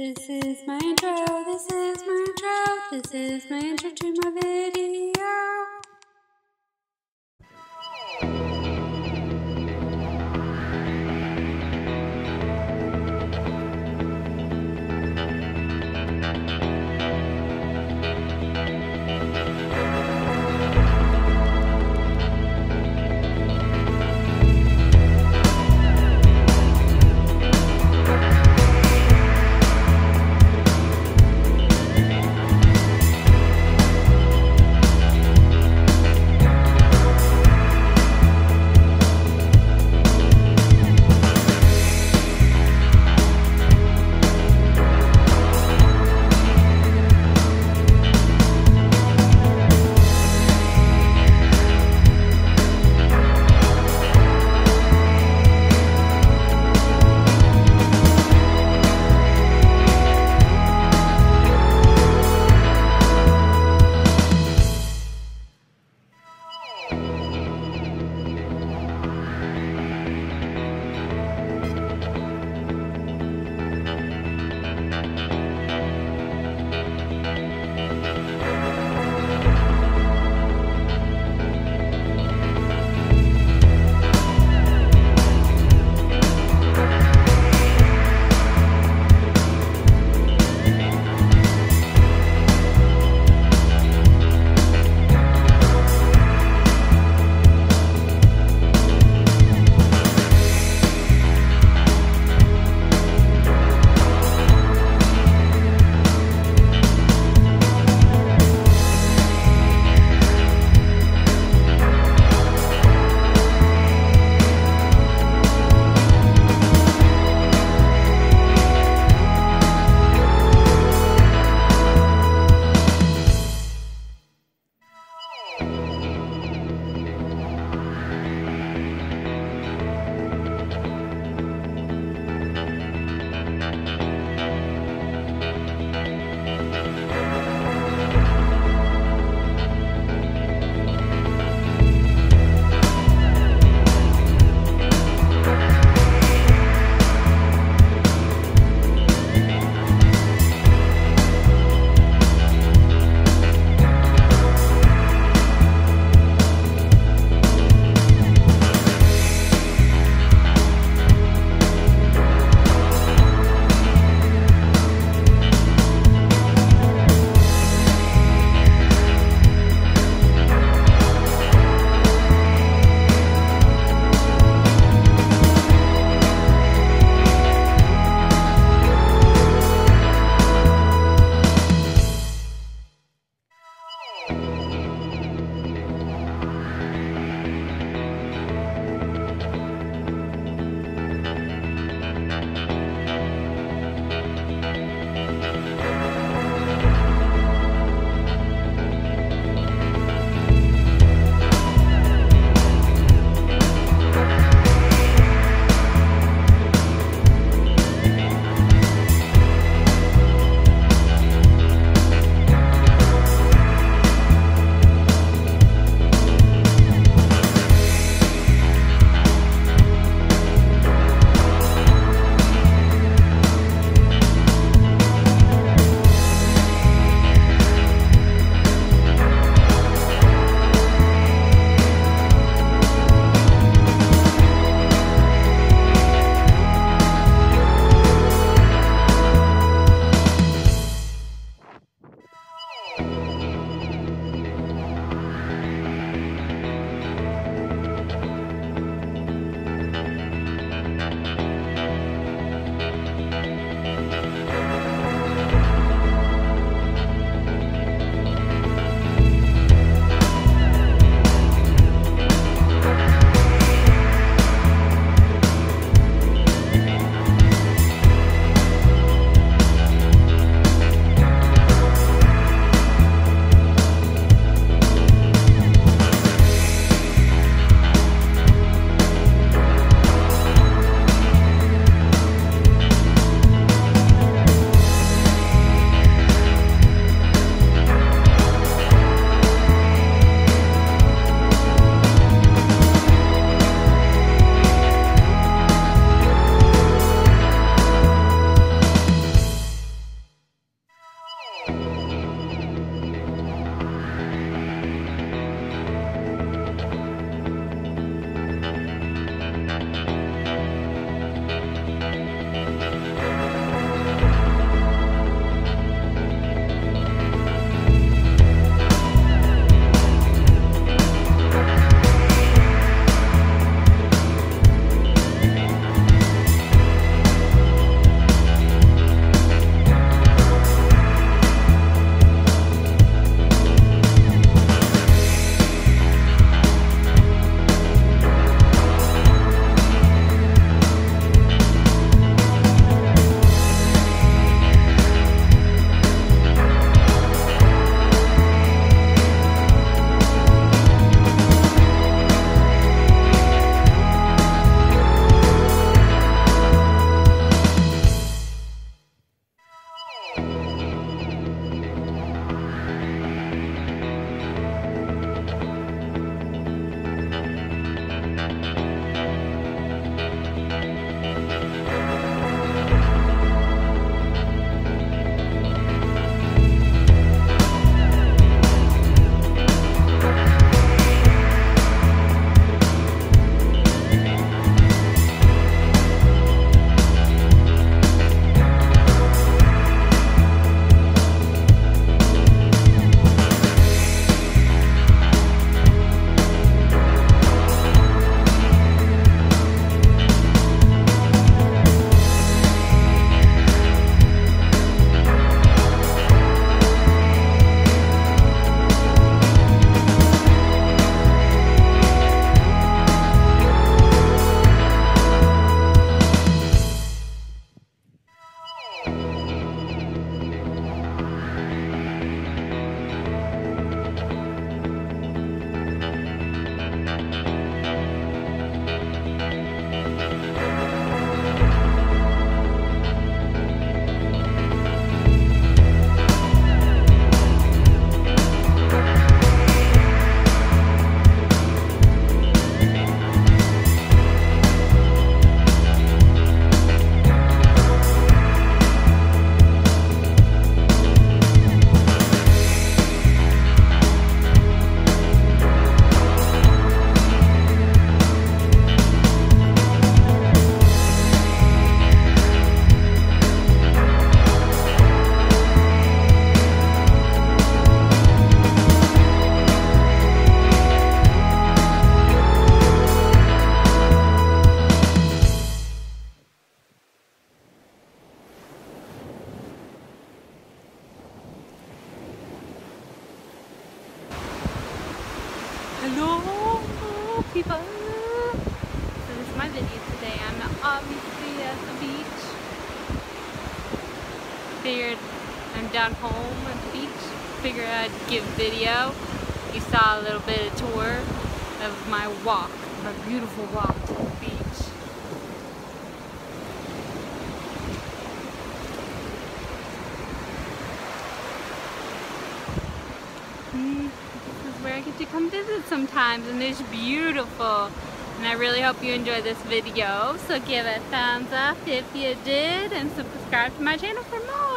This is my intro, this is my intro, this is my intro to my video. people! So this is my video today. I'm obviously at the beach. Figured I'm down home at the beach. Figured I'd give video. You saw a little bit of tour of my walk, my beautiful walk to the beach. This is where I get to come visit sometimes, and it's beautiful. And I really hope you enjoy this video. So give it a thumbs up if you did, and subscribe to my channel for more.